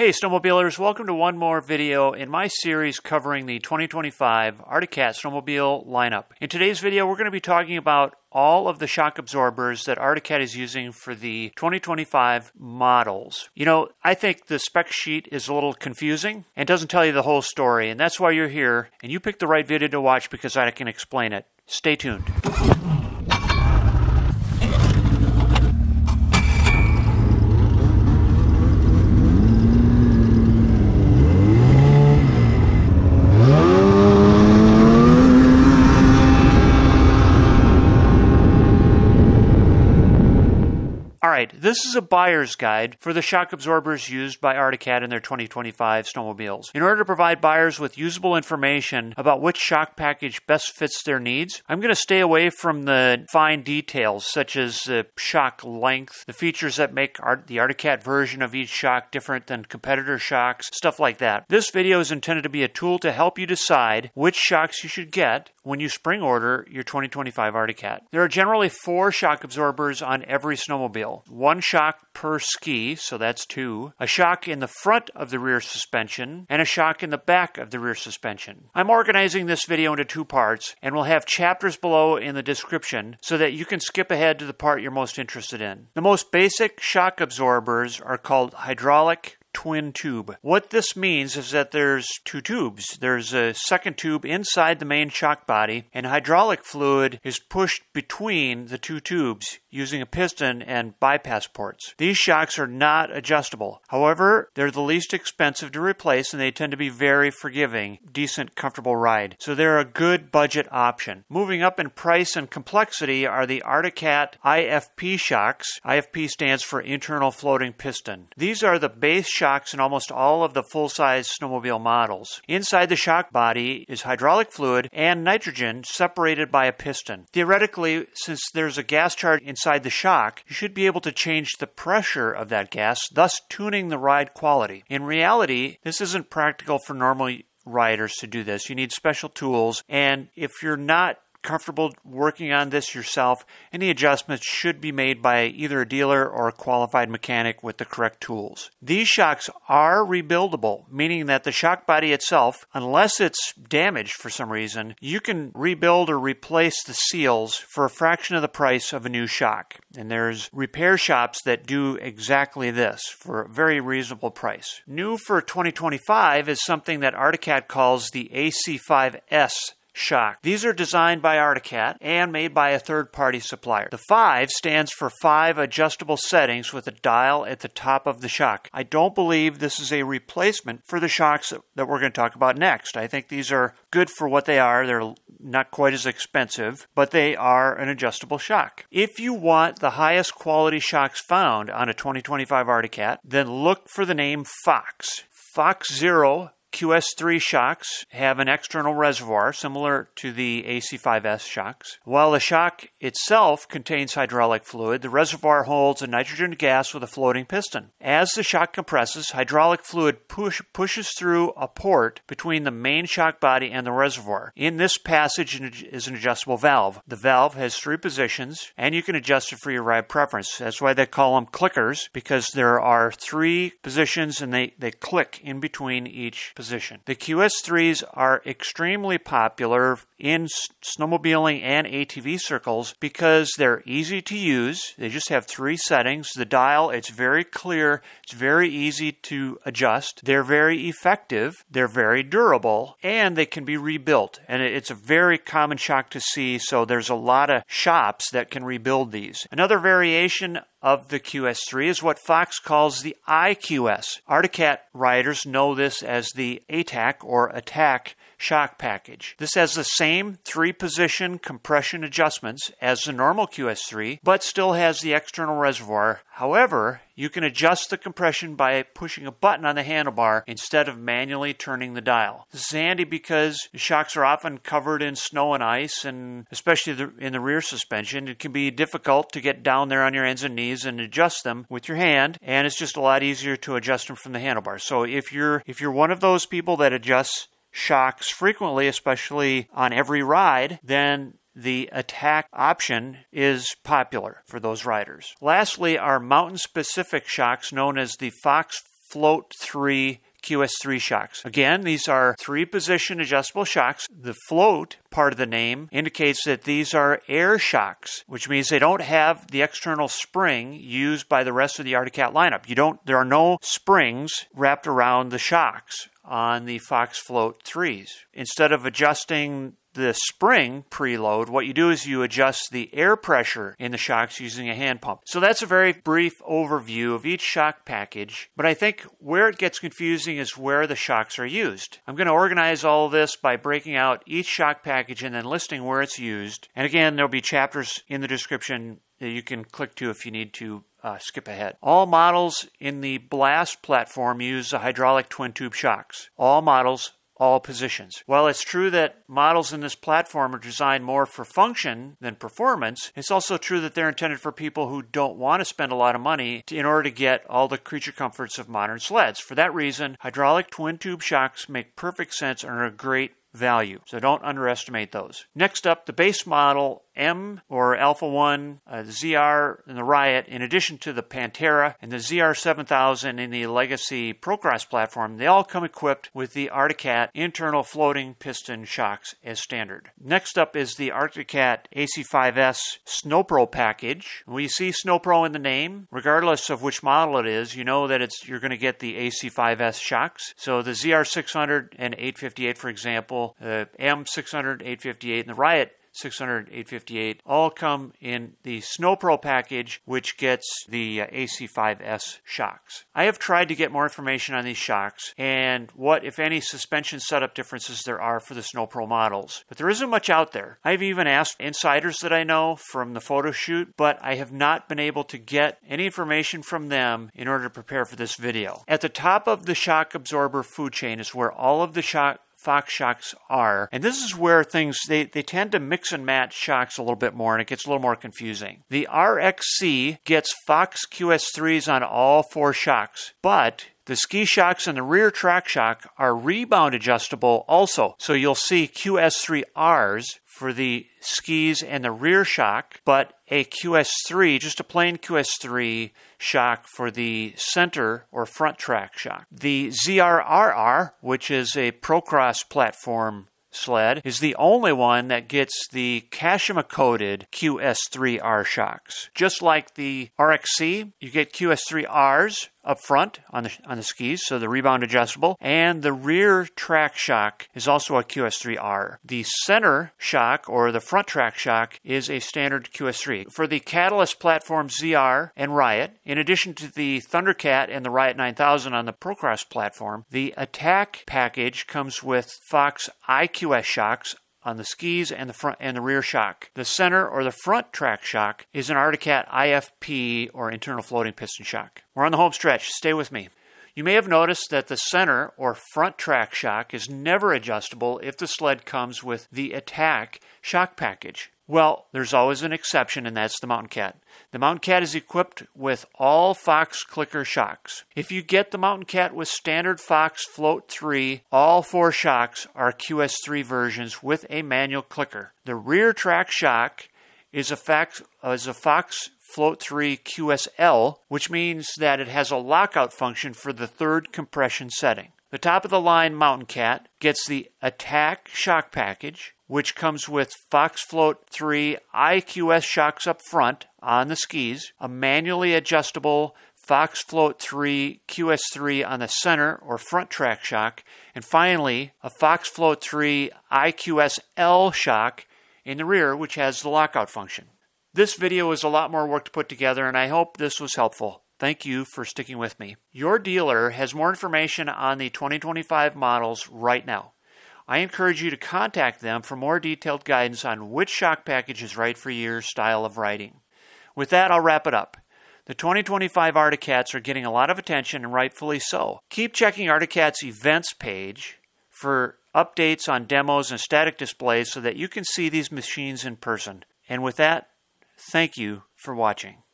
Hey snowmobilers, welcome to one more video in my series covering the 2025 Arctic Cat snowmobile lineup. In today's video, we're going to be talking about all of the shock absorbers that Arctic Cat is using for the 2025 models. You know, I think the spec sheet is a little confusing and doesn't tell you the whole story, and that's why you're here, and you picked the right video to watch because I can explain it. Stay tuned. This is a buyer's guide for the shock absorbers used by Arctic Cat in their 2025 snowmobiles. In order to provide buyers with usable information about which shock package best fits their needs, I'm going to stay away from the fine details such as the shock length, the features that make the Arctic Cat version of each shock different than competitor shocks, stuff like that. This video is intended to be a tool to help you decide which shocks you should get when you spring order your 2025 Arctic Cat. There are generally 4 shock absorbers on every snowmobile. One shock per ski, so that's 2, a shock in the front of the rear suspension, and a shock in the back of the rear suspension. I'm organizing this video into 2 parts, and we'll have chapters below in the description so that you can skip ahead to the part you're most interested in. The most basic shock absorbers are called hydraulic twin tube. What this means is that there's 2 tubes. There's a second tube inside the main shock body, and hydraulic fluid is pushed between the 2 tubes using a piston and bypass ports. These shocks are not adjustable. However, they're the least expensive to replace, and they tend to be very forgiving, decent, comfortable ride. So they're a good budget option. Moving up in price and complexity are the Arctic Cat IFP shocks. IFP stands for internal floating piston. These are the base shocks in almost all of the full-size snowmobile models. Inside the shock body is hydraulic fluid and nitrogen separated by a piston. Theoretically, since there's a gas charge inside the shock, you should be able to change the pressure of that gas, thus tuning the ride quality. In reality, this isn't practical for normal riders to do this. You need special tools, and if you're not comfortable working on this yourself, any adjustments should be made by either a dealer or a qualified mechanic with the correct tools. These shocks are rebuildable, meaning that the shock body itself, unless it's damaged for some reason, you can rebuild or replace the seals for a fraction of the price of a new shock. And there's repair shops that do exactly this for a very reasonable price. New for 2025 is something that Arctic Cat calls the AC5S shock. These are designed by Arctic Cat and made by a third-party supplier. The 5 stands for 5 adjustable settings with a dial at the top of the shock. I don't believe this is a replacement for the shocks that we're going to talk about next. I think these are good for what they are. They're not quite as expensive, but they are an adjustable shock. If you want the highest quality shocks found on a 2025 Arctic Cat, then look for the name Fox. Fox Zero QS3 shocks have an external reservoir similar to the AC5S shocks. While the shock itself contains hydraulic fluid, the reservoir holds a nitrogen gas with a floating piston. As the shock compresses, hydraulic fluid pushes through a port between the main shock body and the reservoir. In this passage is an adjustable valve. The valve has 3 positions, and you can adjust it for your ride preference. That's why they call them clickers, because there are 3 positions and they click in between each position. The QS3s are extremely popular in snowmobiling and ATV circles because they're easy to use. They just have 3 settings. The dial, it's very clear. It's very easy to adjust. They're very effective. They're very durable, and they can be rebuilt. And it's a very common shock to see, so there's a lot of shops that can rebuild these. Another variation of the QS3 is what Fox calls the IQS. Arctic Cat riders know this as the ATAC or attack shock package. This has the same 3 position compression adjustments as the normal QS3, but still has the external reservoir. However, you can adjust the compression by pushing a button on the handlebar instead of manually turning the dial. This is handy because the shocks are often covered in snow and ice, and especially in the rear suspension. It can be difficult to get down there on your ends and knees and adjust them with your hand, and it's just a lot easier to adjust them from the handlebar. So if you're one of those people that adjusts shocks frequently, especially on every ride, then the attack option is popular for those riders. Lastly are mountain-specific shocks known as the Fox Float 3 QS3 shocks. Again, these are three-position adjustable shocks. The float part of the name indicates that these are air shocks, which means they don't have the external spring used by the rest of the Arctic Cat lineup. There are no springs wrapped around the shocks on the Fox Float 3s. Instead of adjusting the spring preload, what you do is you adjust the air pressure in the shocks using a hand pump. So that's a very brief overview of each shock package, but I think where it gets confusing is where the shocks are used. I'm going to organize all of this by breaking out each shock package and then listing where it's used. And again, there'll be chapters in the description that you can click to if you need to skip ahead. All models in the Blast platform use the hydraulic twin tube shocks. All models, all positions. While it's true that models in this platform are designed more for function than performance, it's also true that they're intended for people who don't want to spend a lot of money in order to get all the creature comforts of modern sleds. For that reason, hydraulic twin tube shocks make perfect sense and are a great value. So don't underestimate those. Next up, the base model M or Alpha 1, ZR and the Riot, in addition to the Pantera and the ZR7000 in the legacy ProCross platform, they all come equipped with the Arctic Cat internal floating piston shocks as standard. Next up is the Arctic Cat AC5S SnowPro package. We see SnowPro in the name. Regardless of which model it is, you know that you're going to get the AC5S shocks. So the ZR600 and 858, for example, the M600, 858, and the Riot 600, 858 all come in the SnowPro package, which gets the AC5S shocks. I have tried to get more information on these shocks and what, if any, suspension setup differences there are for the SnowPro models, but there isn't much out there. I've even asked insiders that I know from the photo shoot, but I have not been able to get any information from them in order to prepare for this video. At the top of the shock absorber food chain is where all of the Fox shocks are, and this is where things they tend to mix and match shocks a little bit more, and it gets a little more confusing. The RXC gets Fox QS3s on all four shocks, but the ski shocks and the rear track shock are rebound adjustable also. So you'll see QS3Rs for the skis and the rear shock, but a QS3, just a plain QS3 shock for the center or front track shock. The ZRRR, which is a ProCross platform sled, is the only one that gets the Kashima-coated QS3R shocks. Just like the RXC, you get QS3Rs up front on the skis, so the rebound adjustable, and the rear track shock is also a QS3R. The center shock, or the front track shock, is a standard QS3. For the Catalyst platform ZR and Riot, in addition to the ThunderCat and the Riot 9000 on the ProCross platform, the attack package comes with Fox iQS shocks on the skis and the front and the rear shock. The center or the front track shock is an Arctic Cat IFP or internal floating piston shock. We're on the home stretch. Stay with me. You may have noticed that the center or front track shock is never adjustable if the sled comes with the attack shock package. Well, there's always an exception, and that's the Mountain Cat. The Mountain Cat is equipped with all Fox clicker shocks. If you get the Mountain Cat with standard Fox Float 3, all four shocks are QS3 versions with a manual clicker. The rear track shock is a Fox Float 3 QSL, which means that it has a lockout function for the third compression setting. The top-of-the-line Mountain Cat gets the attack shock package, which comes with Fox Float 3 IQS shocks up front on the skis, a manually adjustable Fox Float 3 QS3 on the center or front track shock, and finally a Fox Float 3 IQSL shock in the rear, which has the lockout function. This video is a lot more work to put together, and I hope this was helpful. Thank you for sticking with me. Your dealer has more information on the 2025 models right now. I encourage you to contact them for more detailed guidance on which shock package is right for your style of riding. With that, I'll wrap it up. The 2025 Arctic Cats are getting a lot of attention, and rightfully so. Keep checking Arctic Cat's events page for updates on demos and static displays so that you can see these machines in person. And with that, thank you for watching.